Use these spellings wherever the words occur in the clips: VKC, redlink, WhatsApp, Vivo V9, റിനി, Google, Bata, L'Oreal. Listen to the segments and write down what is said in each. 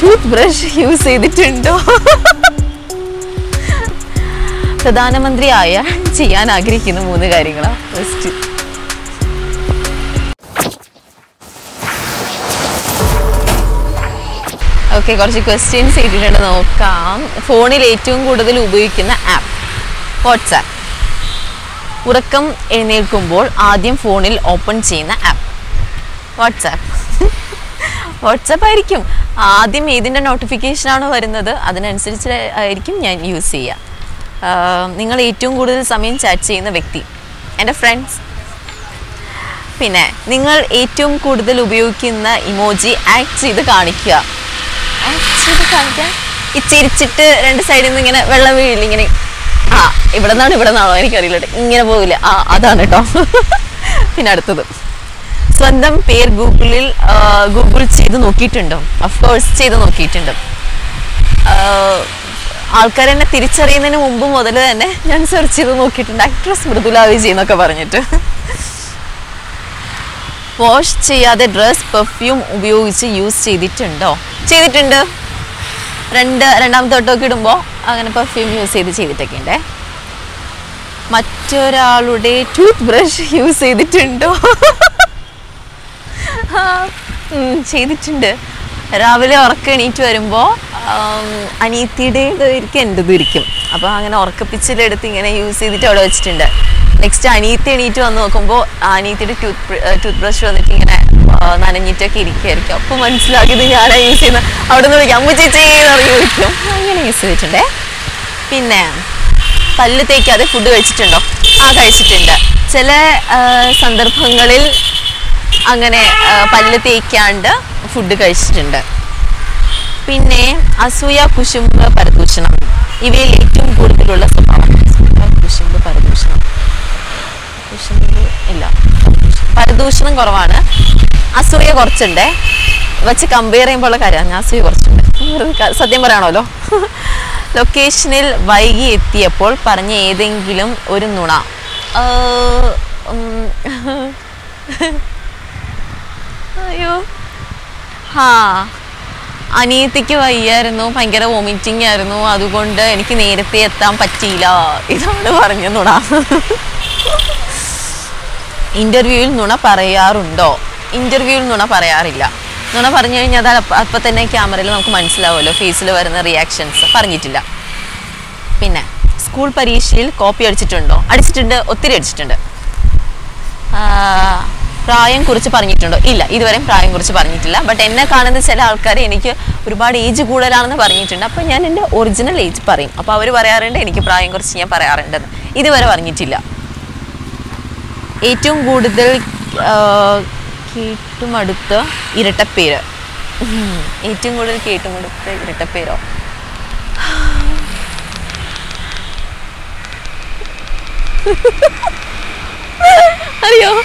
toothbrush use the okay, got some questions. Phone app. WhatsApp. Phone open app. WhatsApp. WhatsApp notification use chat friends. Emoji act it's a chitter side in the well wheeling. Ah, if not even any career, Ingabula, Swandam pair Google Chi the Noki Tundum. Of course, Chi the Noki Tundum. Alcar and a Tirichar in the Mumbu mother and then search the Noki Tund actress Mudula is in the Cabernet. Wash the dress, perfume, use perfume use the toothbrush use the tindo. Next, I need to eat on the combo. I need to toothbrush on the thing and I need to care. Months lucky the yard I use in the out of the Yamuchi or you can use it today. Pinam Palla take other food to each tender. Aga tender. Chele Sandar Pangalil Angane Palla take under food to each tender. Pinam Asuya Kushum Parakushanam. He will eat him good to roll us up. Illa. Paradushan Gorwana Asuya Gorchende, which compare in Polacarana, Suya Gorchende, Satimaranolo. Locational Vaigi Etiapol, Parne Edingilum, Urinuna. You ha Anitiki a year, no Pangara vomiting, no Adugunda, and Kinate Tampatila. It's on the Varanganuna. Interview Nuna Parayarundo. Interview Nuna Parayarilla. Nuna Paranya, the Patene camera, Manslav, face lover and reactions. Parnitilla Pina School Parishil, copy or chitundo. Addistunder, Othir chitunder. Praying Kurcha Parnitundo. Illa, either in Praying Kurcha Parnitilla, but Enna Khan and the Sella Alcari, Nika, Rubad age good around the Parnitunda, Panyan and the original age parim. A power and Nika Praying or Sia Pararanda. Either were Parnitilla. Etum good little Ketum Adutta, Irrita Pera. Etum good little Ketum Adutta, Irrita Pera. Hurry up.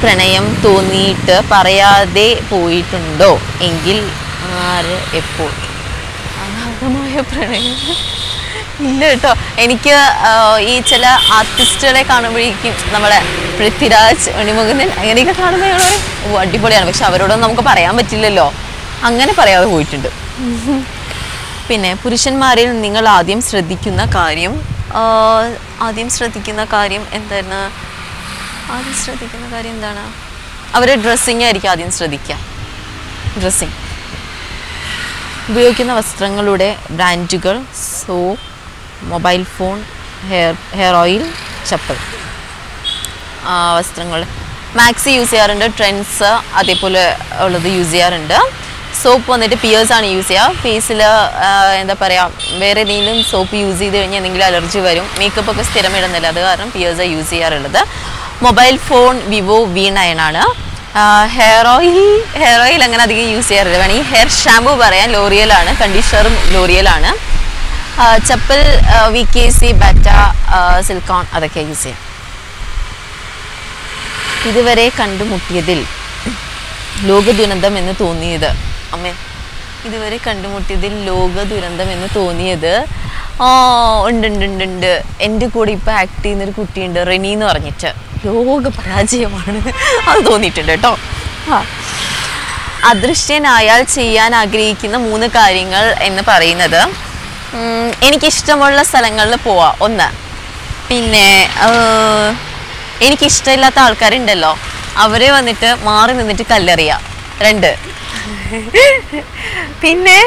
pranayam toni paraya de poetundo. Engel are a poet. Agada Maya pranayam. Enika each other artist like Anamari keeps Namada Prithiraj, Unimugan, and Erika Kanamari. What did you put on Vishavarod on Namkapara, but till a law? Anganapara who it did. Pine, Purishan Maril Ningal Adim Sradikina Karium, Adim Sradikina Karium, and then Adim Sradikina Karim Dana. Our dressing Erika Adim Sradika dressing. Buyokina was strangled brand jiggle, soap. Mobile phone, hair oil, chappal. Maxi use under trends, adepole use under soap on the peers and use here, face and the paria, very needle soap use the allergy varium, makeup of a steramid and the leather, peers are use here another. Mobile phone Vivo V9 ana. hair oil angana adigam use cheyarilla vani hair shampoo parayan L'Oreal aanu conditioner L'Oreal aanu chappal VKC Bata silicone adakke use iduvare kandumuttiyadil logadunandam ennu thoniyathu amme iduvare kandumuttiyadil logadunandam ennu thoniyathu undundundu ende koodi ipo act cheynna oru kutti undu Reni nu paranjittu ലോക പരാജയമാണ് അത് തോന്നിയിട്ടുണ്ട് കേട്ടോ. അദൃശ്യനായാൽ ചെയ്യാൻ ആഗ്രഹിക്കുന്ന മൂന്ന് കാര്യങ്ങൾ എന്ന് പറയുന്നത് എനിക്കിഷ്ടമുള്ള സ്ഥലങ്ങളിൽ പോവാം ഒന്ന്, പിന്നെ എനിക്കിഷ്ടമില്ലാത്ത ആൾക്കാരുണ്ടല്ലോ അവരെ വന്നിട്ട് മാറി നിന്നിട്ട് കല്ലെറിയാം രണ്ട്, പിന്നെ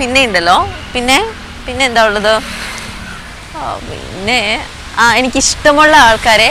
പിന്നെ ഉണ്ടല്ലോ പിന്നെ പിന്നെ എന്താ ഉള്ളത് പിന്നെ എനിക്കിഷ്ടമുള്ള ആൾക്കാരെ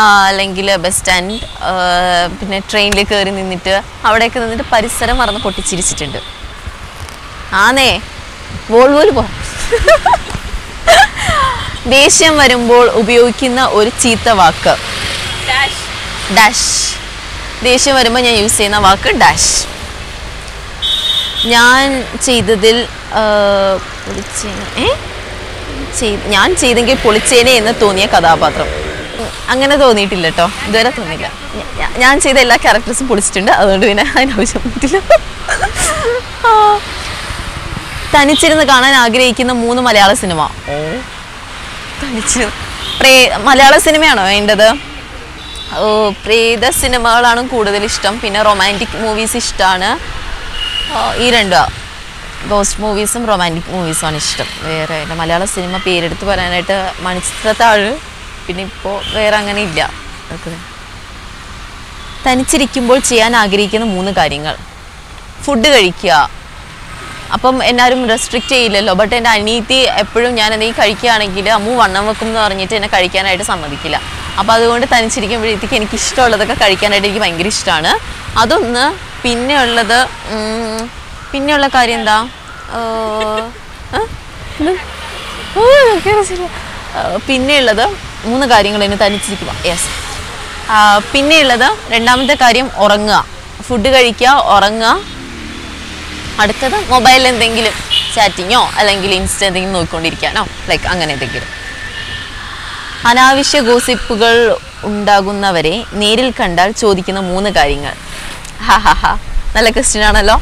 അല്ലെങ്കിൽ ബസ് സ്റ്റാൻഡ് പിന്നെ ട്രെയിനിൽ കയറി നിന്നിട്ട് അവിടെയൊക്കെ നിന്നിട്ട് പരിസരം മറന്ന് പൊട്ടിച്ചിരിച്ചിട്ടുണ്ട്. ആന്നേ വോൾവോൽ പോ. ദേഷ്യം വരുമ്പോൾ ഉപയോഗിക്കുന്ന ഒരു ചീത്ത വാക്ക് ഡാഷ്. ദേഷ്യം വരുമ്പോൾ ഞാൻ യൂസ് ചെയ്യുന്ന വാക്ക് ഡാഷ്. ഞാൻ ചെയ്തെങ്കിൽ പൊളിച്ചേനെ എന്ന് തോന്നിയ കഥാപാത്രം അങ്ങനെ തോന്നിയിട്ടില്ല കേട്ടോ, ഇതുവരെ തോന്നിയില്ല. ഞാൻ ചെയ്ത എല്ലാ ക്യാരക്ടേഴ്സും പൊളിച്ചിട്ടുണ്ട്, അതുകൊണ്ട് പിന്നെ അതിനാവശ്യം പറ്റില്ല. തനിച്ചിരുന്ന് കാണാൻ ആഗ്രഹിക്കുന്ന മൂന്ന് മലയാള സിനിമ. മലയാള സിനിമയാണോ വേണ്ടത്? ഓ പ്രേത സിനിമകളാണ് കൂടുതൽ ഇഷ്ടം, പിന്നെ റൊമാൻറ്റിക് മൂവീസ് ഇഷ്ടമാണ്. ഈ രണ്ടോ ഗോസ്റ്റ് മൂവീസും റൊമാൻറ്റിക് മൂവീസുമാണ് ഇഷ്ടം. വേറെ മലയാള സിനിമ പേരെടുത്ത് പറയാനായിട്ട് മണിച്ചിത്രത്താഴ് പിന്നെ ഇപ്പോൾ വേറെ അങ്ങനെ ഇല്ല. തനിച്ചിരിക്കുമ്പോൾ ചെയ്യാൻ ആഗ്രഹിക്കുന്ന മൂന്ന് കാര്യങ്ങൾ. ഫുഡ് കഴിക്കുക, അപ്പം എന്നാരും റെസ്ട്രിക്റ്റ് ചെയ്യില്ലല്ലോ. ബട്ട് എൻ്റെ അനിയത്തി എപ്പോഴും ഞാൻ എന്തെങ്കിലും കഴിക്കുകയാണെങ്കിൽ അമ്മു വണ്ണം വെക്കും എന്ന് പറഞ്ഞിട്ട് എന്നെ കഴിക്കാനായിട്ട് സമ്മതിക്കില്ല. അപ്പോൾ അതുകൊണ്ട് തനിച്ചിരിക്കുമ്പോഴത്തേക്ക് എനിക്കിഷ്ടമുള്ളതൊക്കെ കഴിക്കാനായിട്ട് എനിക്ക് ഭയങ്കര ഇഷ്ടമാണ്. അതൊന്ന്. പിന്നെയുള്ള കാര്യം എന്താ? പിന്നെയുള്ളത് മൂന്ന് കാര്യങ്ങൾ എന്നെ തനിച്ചിരിക്കുക. യെസ്, പിന്നെയുള്ളത് രണ്ടാമത്തെ കാര്യം ഉറങ്ങുക. ഫുഡ് കഴിക്കുക, ഉറങ്ങുക, അടുത്തത് മൊബൈലിൽ എന്തെങ്കിലും ചാറ്റിങ്ങോ അല്ലെങ്കിൽ ഇൻസ്റ്റ എന്തെങ്കിലും നോക്കിക്കൊണ്ടിരിക്കാനോ ലൈക്ക് അങ്ങനെ എന്തെങ്കിലും. അനാവശ്യ ഗോസിപ്പുകൾ ഉണ്ടാകുന്നവരെ നേരിൽ കണ്ടാൽ ചോദിക്കുന്ന മൂന്ന് കാര്യങ്ങൾ. ഹാ ഹാ ഹാ, നല്ല ക്വസ്റ്റ്യൻ ആണല്ലോ.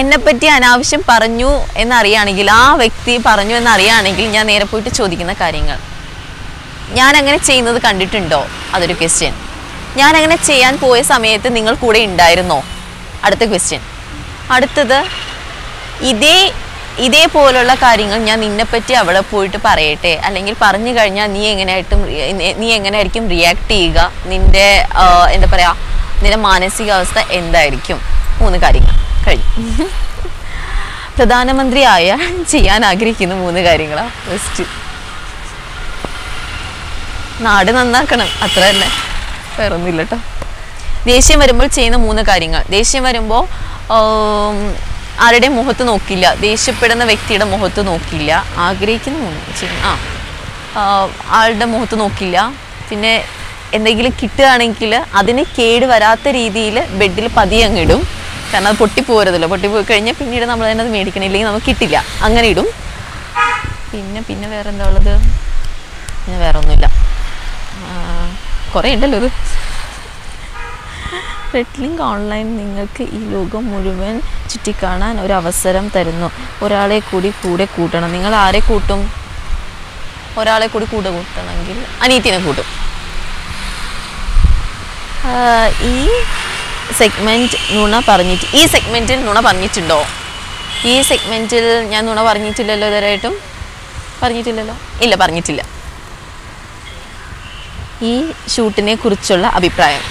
എന്നെപ്പറ്റി അനാവശ്യം പറഞ്ഞു എന്നറിയാണെങ്കിൽ, ആ വ്യക്തി പറഞ്ഞു എന്നറിയാണെങ്കിൽ ഞാൻ നേരെ പോയിട്ട് ചോദിക്കുന്ന കാര്യങ്ങൾ. ഞാനങ്ങനെ ചെയ്യുന്നത് കണ്ടിട്ടുണ്ടോ? അതൊരു ക്വസ്റ്റ്യൻ. ഞാനങ്ങനെ ചെയ്യാൻ പോയ സമയത്ത് നിങ്ങൾ കൂടെ ഉണ്ടായിരുന്നോ? അടുത്ത ക്വസ്റ്റ്യൻ. അടുത്തത് ഇതേപോലുള്ള കാര്യങ്ങൾ ഞാൻ നിന്നെപ്പറ്റി അവിടെ പോയിട്ട് പറയട്ടെ, അല്ലെങ്കിൽ പറഞ്ഞു കഴിഞ്ഞാൽ നീ എങ്ങനെയായിരിക്കും റിയാക്ട് ചെയ്യുക, നിൻ്റെ എന്താ പറയുക, നിൻ്റെ മാനസികാവസ്ഥ എന്തായിരിക്കും. മൂന്ന് കാര്യങ്ങൾ കഴിഞ്ഞു. പ്രധാനമന്ത്രിയായ ചെയ്യാൻ ആഗ്രഹിക്കുന്ന മൂന്ന് കാര്യങ്ങളാണ് ഫസ്റ്റ്. നാട് നന്നാക്കണം, അത്ര തന്നെ, വേറൊന്നുമില്ല കേട്ടോ. ദേഷ്യം വരുമ്പോൾ ചെയ്യുന്ന മൂന്ന് കാര്യങ്ങൾ. ദേഷ്യം വരുമ്പോൾ ആരുടെയും മുഖത്ത് നോക്കില്ല, ദേഷ്യപ്പെടുന്ന വ്യക്തിയുടെ മുഖത്ത് നോക്കില്ല, ആഗ്രഹിക്കുന്ന മൂന്ന് ആളുടെ മുഖത്ത് നോക്കില്ല. പിന്നെ എന്തെങ്കിലും കിട്ടുകയാണെങ്കിൽ അതിന് കേട് വരാത്ത രീതിയിൽ ബെഡിൽ പതിയങ്ങിടും, കാരണം അത് പൊട്ടിപ്പോരുതല്ലോ. പൊട്ടിപ്പോയി കഴിഞ്ഞാൽ പിന്നീട് നമ്മൾ അതിനത് മേടിക്കണം, ഇല്ലെങ്കിൽ നമുക്ക് കിട്ടില്ല, അങ്ങനെ ഇടും. പിന്നെ വേറെന്താ ഉള്ളത്? പിന്നെ വേറെ ഒന്നുമില്ല, കുറേ ഉണ്ടല്ലോ. ഇത് റെഡ്ലിംഗ് ഓൺലൈൻ നിങ്ങൾക്ക് ഈ ലോകം മുഴുവൻ ചുറ്റിക്കാണാൻ ഒരവസരം തരുന്നു. ഒരാളെ കൂടെ കൂട്ടണം. നിങ്ങൾ ആരെ കൂട്ടും? ഒരാളെ കൂടെ കൂട്ടണമെങ്കിൽ അനിയത്തിനെ കൂട്ടും. ഈ സെഗ്മെൻറ്റിൽ നുണ പറഞ്ഞിട്ടുണ്ടോ? ഈ സെഗ്മെൻറ്റിൽ ഞാൻ നുണ പറഞ്ഞിട്ടില്ലല്ലോ, ഇതുവരെയായിട്ടും പറഞ്ഞിട്ടില്ലല്ലോ, ഇല്ല പറഞ്ഞിട്ടില്ല. ഈ ഷൂട്ടിനെ കുറിച്ചുള്ള അഭിപ്രായം.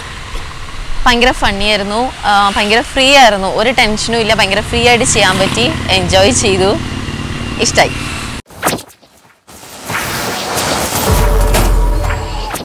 Pangra funny erno, Pangra free erno, or attention, Ila Pangra free at Siambati, enjoy Chidu. Is type.